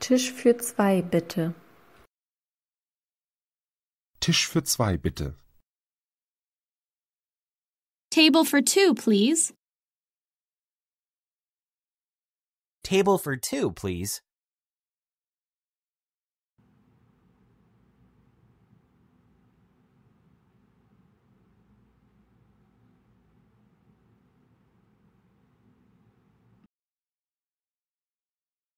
Tisch für zwei, bitte. Tisch für zwei, bitte. Table for two, please. Table for two, please.